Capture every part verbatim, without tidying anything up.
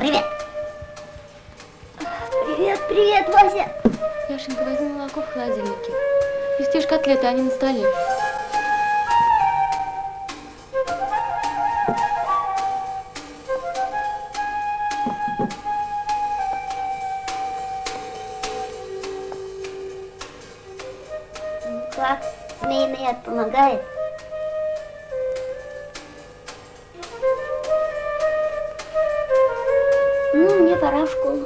привет. Привет, привет, Вася. Яшенька, возьми молоко в холодильнике. Пестишь котлеты, они на столе. Как змеиный яд помогает? Ну, мне пора в школу.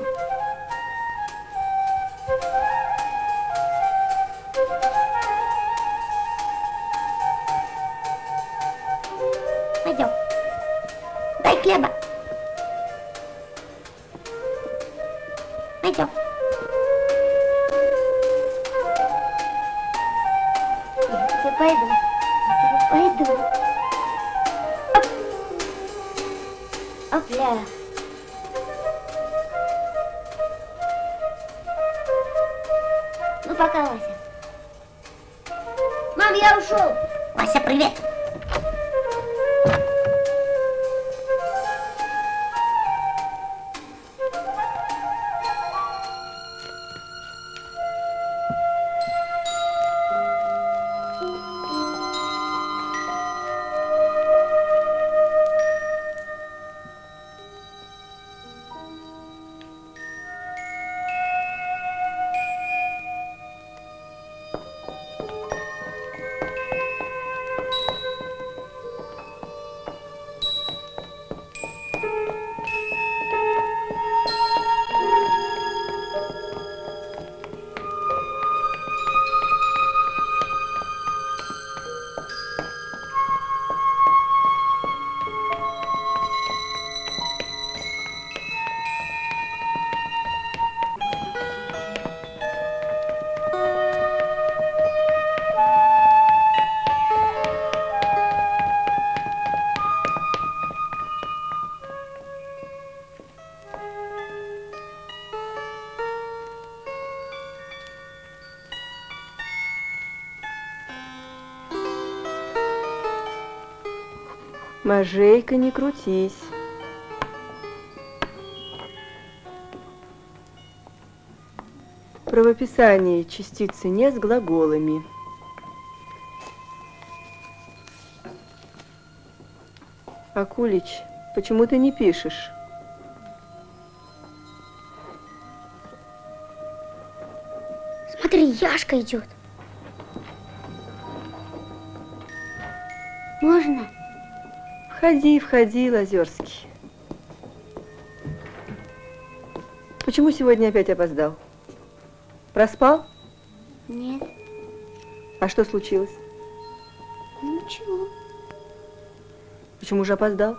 Пойдем. Дай хлеба. Пойдем. Пойду, пойду. Оп. Опля. Ну пока, Вася. Мам, я ушел. Вася, привет. Можейка, не крутись. Правописание частицы «не» с глаголами. Акулич, почему ты не пишешь? Смотри, Яшка идет. Можно? Входи, входи, Лазерский. Почему сегодня опять опоздал? Проспал? Нет. А что случилось? Ничего. Почему же опоздал?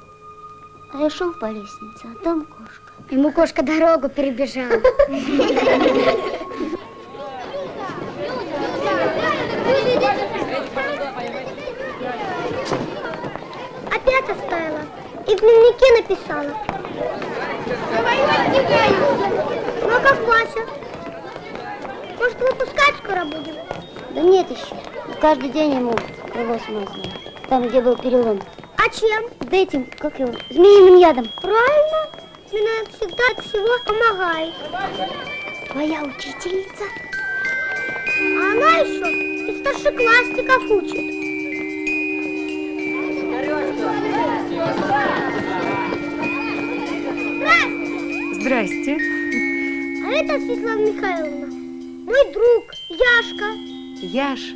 А я шел по лестнице, а там кошка. Ему кошка дорогу перебежала. И в дневнике написала. Ну, как Вася? Может, выпускать скоро будем? Да нет еще. Каждый день ему крыло смазано. Там, где был перелом. А чем? Да этим, как его, змеиным ядом. Правильно. Змея всегда от всего помогает. Твоя учительница. А она еще и старшеклассников учит. Здрасте. А это Светлана Михайловна. Мой друг, Яшка. Яша?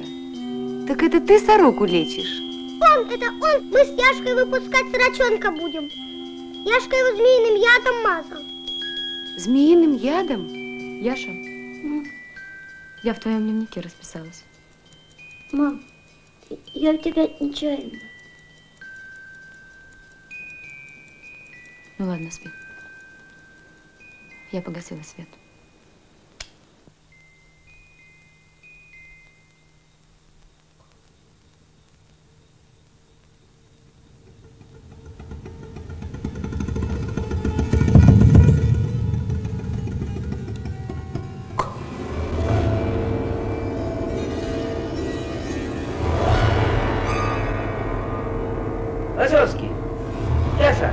Так это ты сороку лечишь? Он, это он. Мы с Яшкой выпускать сорочонка будем. Яшка его змеиным ядом мазал. Змеиным ядом? Яша, ну, я в твоем дневнике расписалась. Мам, я в тебя нечаянно. Ну ладно, спи. Я погасила свет. Лазерский, Яша,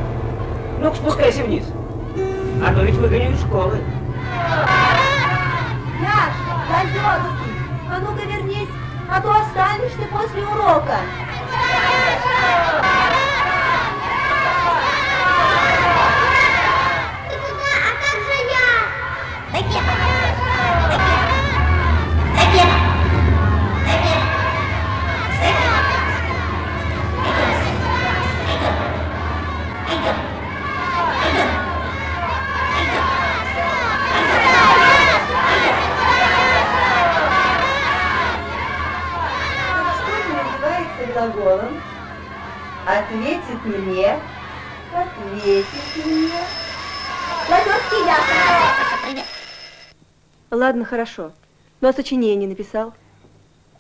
ну-ка спускайся вниз. А то ведь выгоню из школы. Яша, далёкий, а ну-ка вернись, а то останешь ты после урока. Ты куда? А как же я? Да где? Да где? Да где? Да где? Да где? Идём. Идём. Глаголом ответит мне, ответит мне. Ладно, хорошо. Но сочинение написал.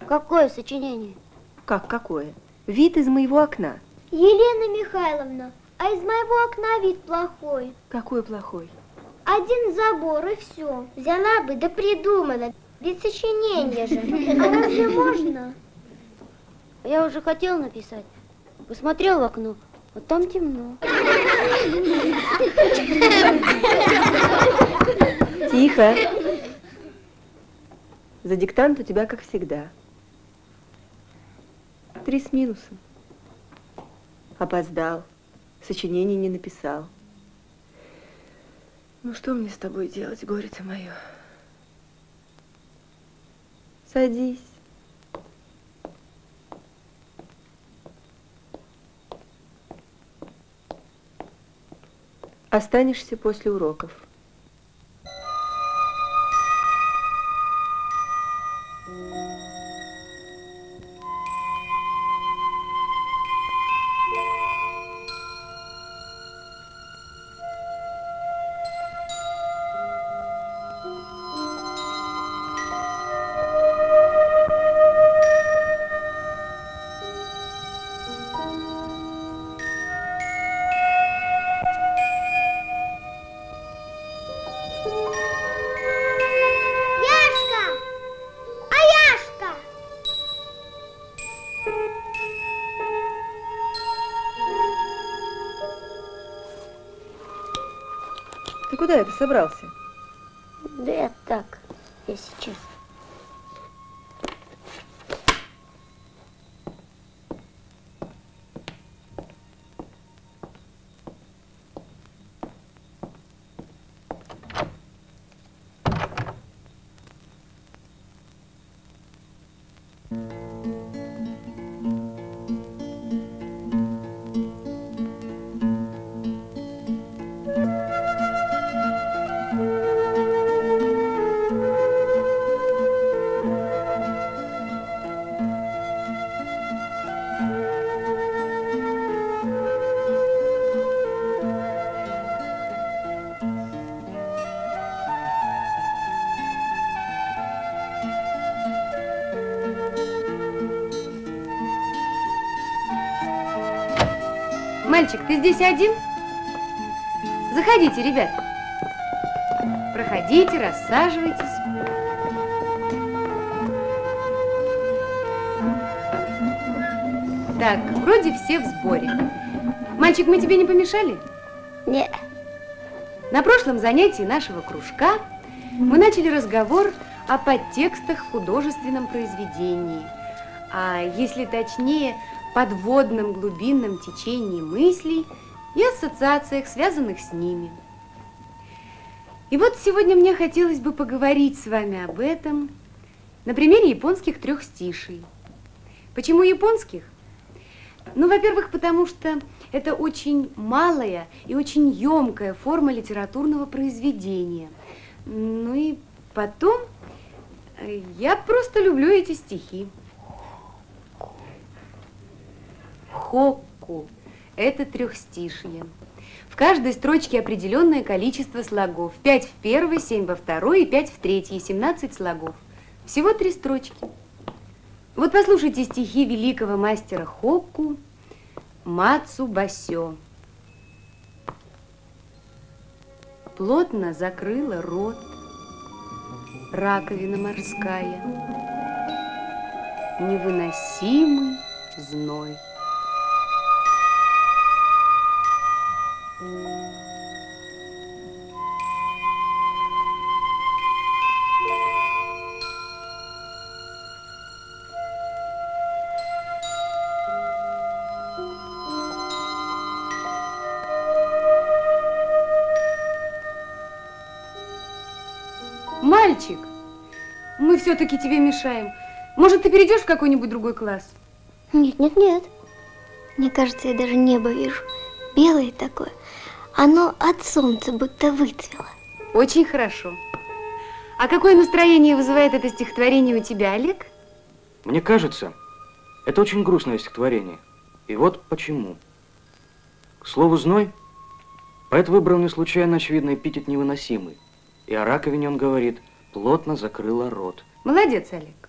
Какое сочинение? Как какое? Вид из моего окна. Елена Михайловна, а из моего окна вид плохой. Какой плохой? Один забор и все. Взяла бы, да придумала. Ведь сочинение же. А разве можно? Я уже хотела написать, посмотрела в окно, а там темно. Тихо. За диктант у тебя, как всегда, три с минусом. Опоздал, сочинений не написал. Ну что мне с тобой делать, горе-то мое? Садись. Останешься после уроков. Куда это собрался? Да я так, я сейчас. Мальчик, ты здесь один? Заходите, ребят. Проходите, рассаживайтесь. Так, вроде все в сборе. Мальчик, мы тебе не помешали? Нет. На прошлом занятии нашего кружка мы начали разговор о подтекстах в художественном произведении. А если точнее, подводном глубинном течении мыслей и ассоциациях, связанных с ними. И вот сегодня мне хотелось бы поговорить с вами об этом на примере японских трехстиший. Почему японских? Ну, во-первых, потому что это очень малая и очень емкая форма литературного произведения. Ну и потом, я просто люблю эти стихи. Хокку – это трехстишие. В каждой строчке определенное количество слогов. пять в первой, семь во второй и пять в третьей, семнадцать слогов. Всего три строчки. Вот послушайте стихи великого мастера Хокку Мацу Басё. Плотно закрыла рот раковина морская, невыносимый зной. Мальчик, мы все-таки тебе мешаем. Может, ты перейдешь в какой-нибудь другой класс? Нет, нет, нет. Мне кажется, я даже небо вижу. Белое такое. Оно от солнца будто выцвело. Очень хорошо. А какое настроение вызывает это стихотворение у тебя, Олег? Мне кажется, это очень грустное стихотворение. И вот почему. К слову, зной, поэт выбрал не случайно очевидный эпитет невыносимый. И о раковине он говорит, плотно закрыла рот. Молодец, Олег.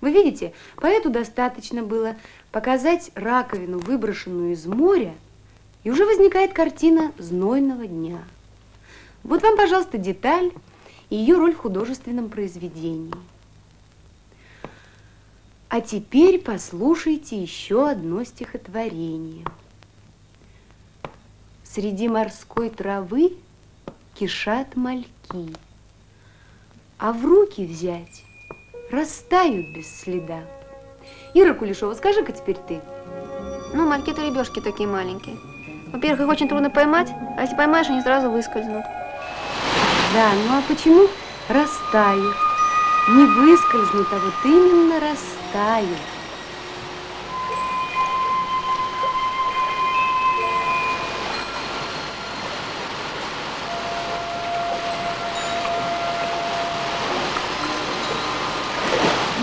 Вы видите, поэту достаточно было показать раковину, выброшенную из моря, и уже возникает картина знойного дня. Вот вам, пожалуйста, деталь и ее роль в художественном произведении. А теперь послушайте еще одно стихотворение. Среди морской травы кишат мальки, а в руки взять растают без следа. Ира Кулешова, скажи-ка теперь ты. Ну, мальки-то ребешки такие маленькие. Во-первых, их очень трудно поймать, а если поймаешь, они сразу выскользнут. Да, ну а почему растают? Не выскользнут, а вот именно растают.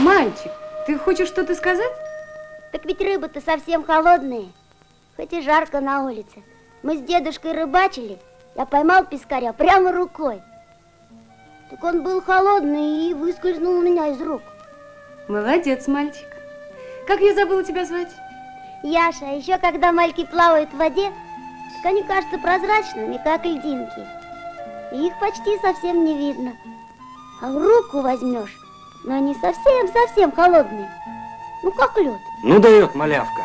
Мальчик, ты хочешь что-то сказать? Так ведь рыбы-то совсем холодные, хоть и жарко на улице. Мы с дедушкой рыбачили, я поймал пескаря прямо рукой. Так он был холодный и выскользнул у меня из рук. Молодец, мальчик. Как я забыла тебя звать? Яша. А еще когда мальки плавают в воде, так они кажутся прозрачными, как льдинки. И их почти совсем не видно. А в руку возьмешь, но они совсем-совсем холодные. Ну, как лед. Ну, дает малявка.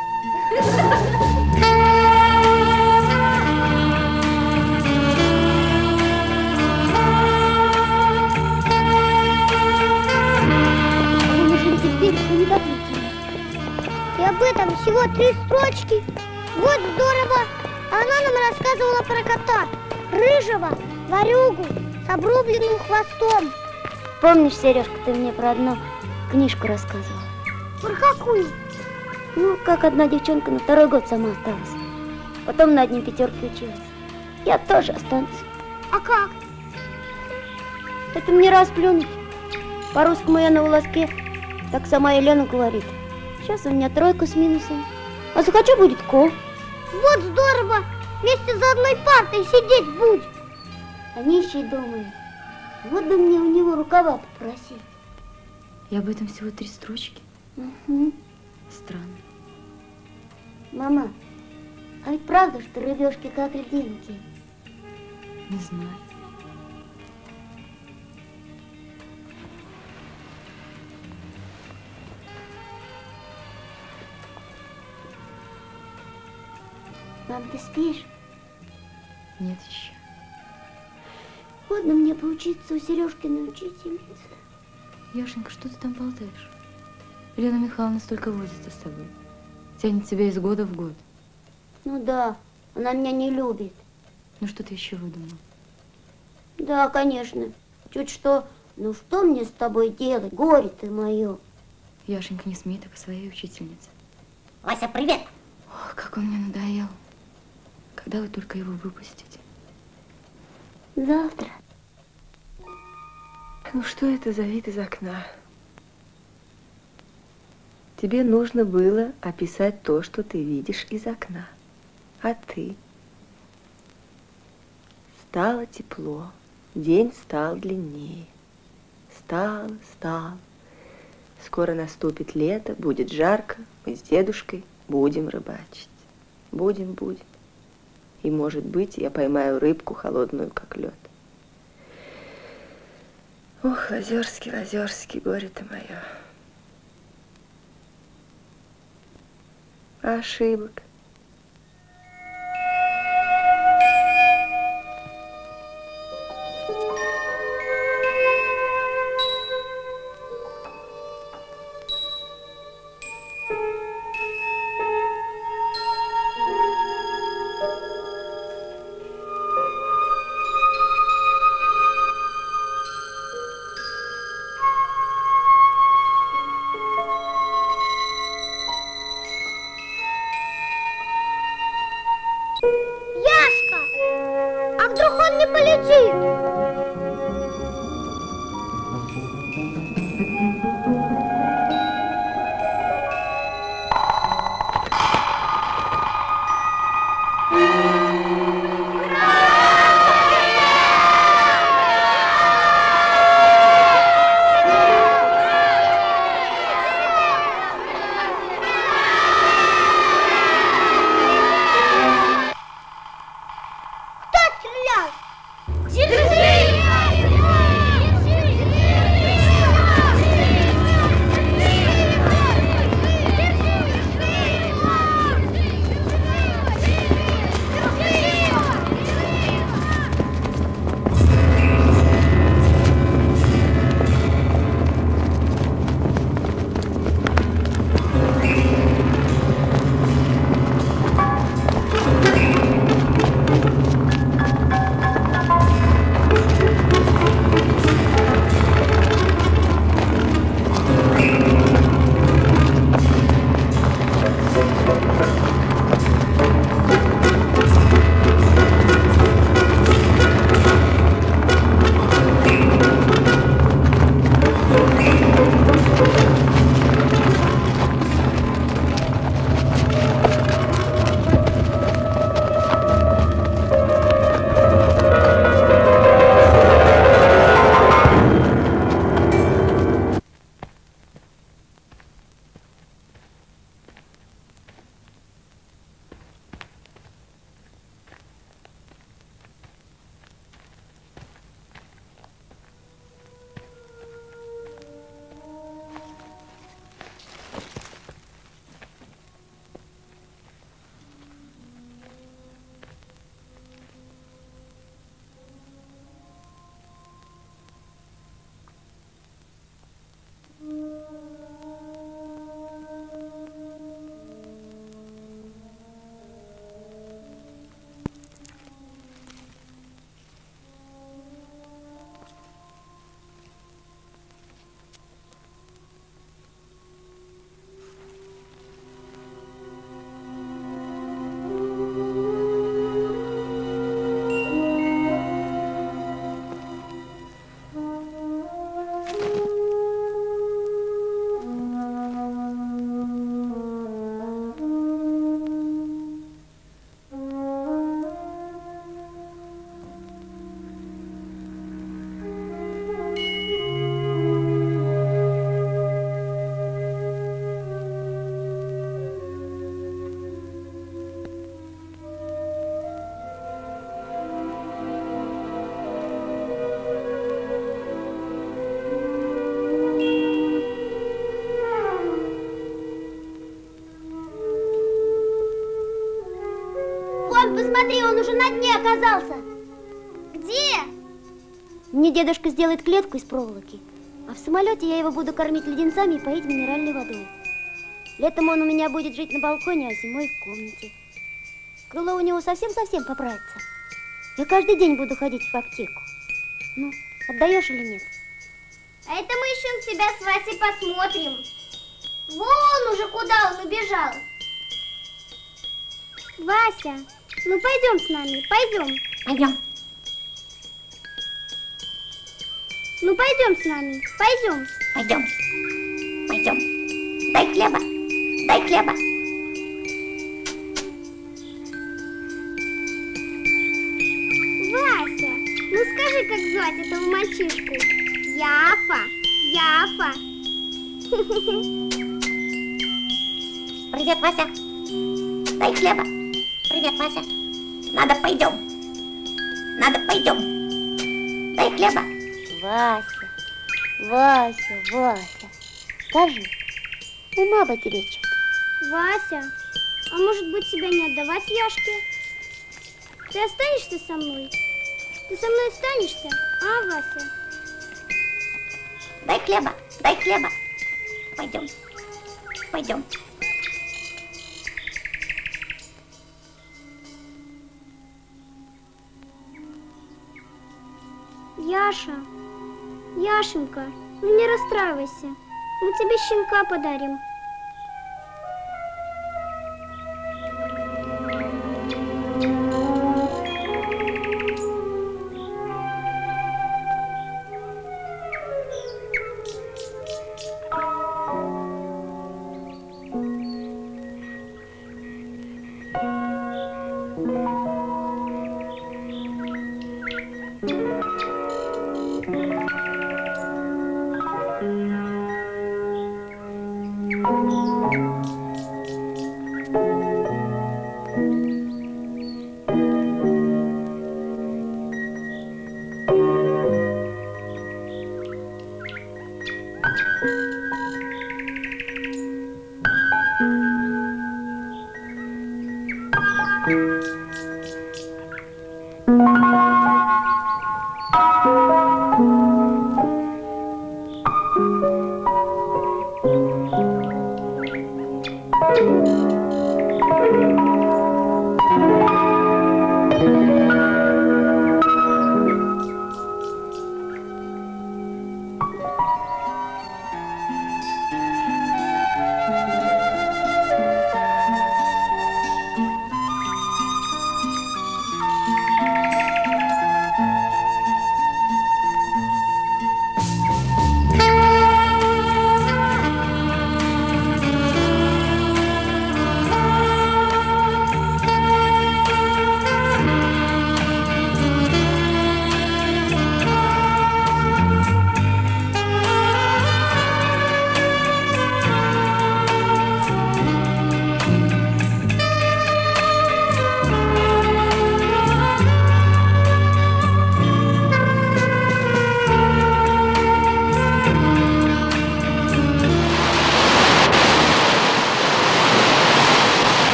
И об этом всего три строчки. Вот здорово. Она нам рассказывала про кота. Рыжего, ворюгу с обрубленным хвостом. Помнишь, Сережка, ты мне про одну книжку рассказывала? Про какую? Ну, как одна девчонка на второй год сама осталась. Потом на одни пятерки училась. Я тоже останусь. А как? Это мне расплюнуть. По-русскому я на волоске. Так сама Елена говорит. Сейчас у меня тройка с минусом. А захочу, будет кол. Вот здорово! Вместе за одной партой сидеть будь. А нищий думает. Вот бы мне у него рукава попросить. И об этом всего три строчки? Угу. Странно. Мама, а ведь правда, что рыбешки как льдинки? Не знаю. Мам, ты спишь? Нет еще. Ладно мне поучиться у Сережкиной учительницы. Яшенька, что ты там болтаешь? Елена Михайловна столько возится с тобой. Тянет тебя из года в год. Ну да, она меня не любит. Ну что ты еще выдумала? Да, конечно. Чуть что, ну что мне с тобой делать, горе ты мое. Яшенька, не смей так о своей учительнице. Вася, привет! Ох, как он мне надоел. Когда вы только его выпустите? Завтра. Ну что это за вид из окна? Тебе нужно было описать то, что ты видишь из окна. А ты? Стало тепло, день стал длиннее. Стало, стало. Скоро наступит лето, будет жарко, мы с дедушкой будем рыбачить. Будем, будем. И, может быть, я поймаю рыбку холодную, как лед. Ох, Лазерский, Лазерский, горе-то мое. Ошибок. Посмотри, он уже на дне оказался. Где? Мне дедушка сделает клетку из проволоки, а в самолете я его буду кормить леденцами и поить минеральной водой. Летом он у меня будет жить на балконе, а зимой в комнате. Крыло у него совсем-совсем поправится. Я каждый день буду ходить в аптеку. Ну, отдаешь или нет? А это мы еще на тебя с Васей посмотрим. Вон уже куда он убежал. Вася... Ну, пойдем с нами, пойдем. Пойдем. Ну, пойдем с нами, пойдем. Пойдем, пойдем. Дай хлеба, дай хлеба. Вася, ну скажи, как звать этого мальчишку? Яфа, Яфа. Привет, Вася. Дай хлеба. Привет, Вася. Надо пойдем. Надо пойдем. Дай хлеба. Вася, Вася, Вася. Скажи, ума потеречь. Вася, а может быть тебя не отдавать Яшке? Ты останешься со мной? Ты со мной останешься, а, Вася? Дай хлеба, дай хлеба. Пойдем, пойдем. Яша, Яшенька, ну не расстраивайся, мы тебе щенка подарим. Thank you.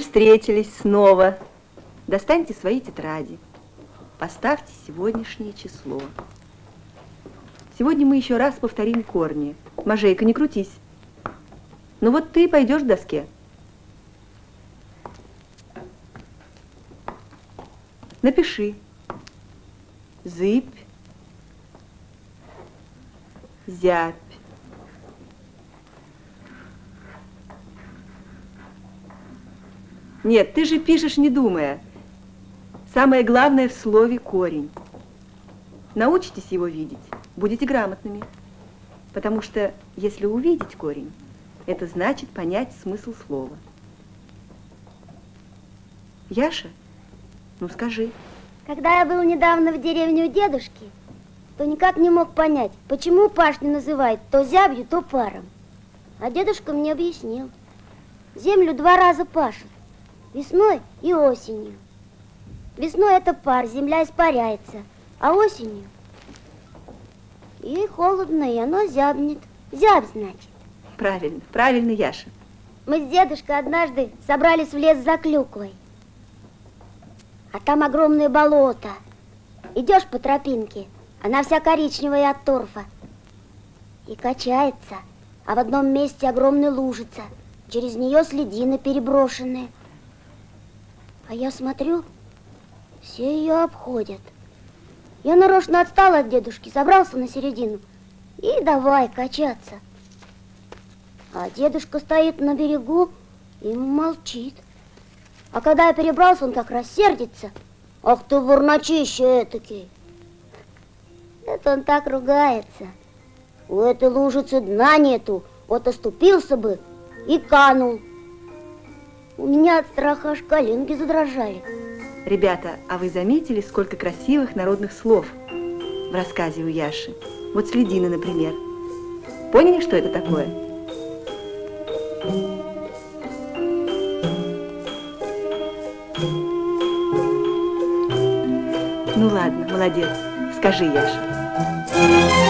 Встретились снова. Достаньте свои тетради. Поставьте сегодняшнее число. Сегодня мы еще раз повторим корни. Можейка, не крутись. Ну вот ты пойдешь к доске. Напиши. Зыбь. Зябь. Нет, ты же пишешь, не думая. Самое главное в слове корень. Научитесь его видеть, будете грамотными. Потому что, если увидеть корень, это значит понять смысл слова. Яша, ну скажи. Когда я был недавно в деревне у дедушки, то никак не мог понять, почему пашню называют то зябью, то паром. А дедушка мне объяснил. Землю два раза пашут. Весной и осенью. Весной это пар, земля испаряется, а осенью ей холодно, и оно зябнет. Зяб, значит. Правильно, правильно, Яша. Мы с дедушкой однажды собрались в лес за клюквой, а там огромное болото. Идешь по тропинке, она вся коричневая от торфа и качается, а в одном месте огромная лужица, через нее следины переброшенные. А я смотрю, все ее обходят. Я нарочно отстал от дедушки, собрался на середину и давай качаться. А дедушка стоит на берегу и молчит. А когда я перебрался, он как рассердится. Ах ты, ворначище этакий! Это он так ругается. У этой лужицы дна нету, вот оступился бы и канул. У меня от страха аж коленки задрожали. Ребята, а вы заметили, сколько красивых народных слов в рассказе у Яши? Вот следины, например. Поняли, что это такое? Ну ладно, молодец. Скажи, Яша.